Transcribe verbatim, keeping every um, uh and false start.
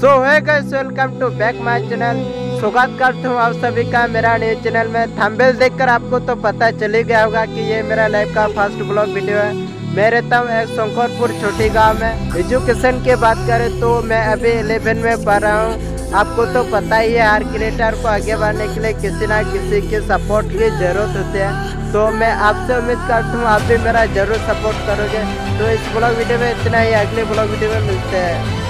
सो है guys, welcome to back my channel. स्वागत करता हूँ आप सभी का मेरा न्यूज चैनल में। थंबनेल देखकर आपको तो पता चल ही गया होगा कि ये मेरा लाइफ का फर्स्ट ब्लॉग वीडियो है। मैं रहता हूँ एक शंकरपुर छोटी गांव में। एजुकेशन की बात करें तो मैं अभी इलेवन में पढ़ रहा हूँ। आपको तो पता ही है हर क्रिएटर को आगे बढ़ने के लिए किसी ना किसी के सपोर्ट की ज़रूरत होती है। तो मैं आपसे उम्मीद करता हूँ आप भी मेरा ज़रूर सपोर्ट करोगे। तो इस ब्लॉग वीडियो में इतना ही, अगले ब्लॉग वीडियो में मिलते हैं।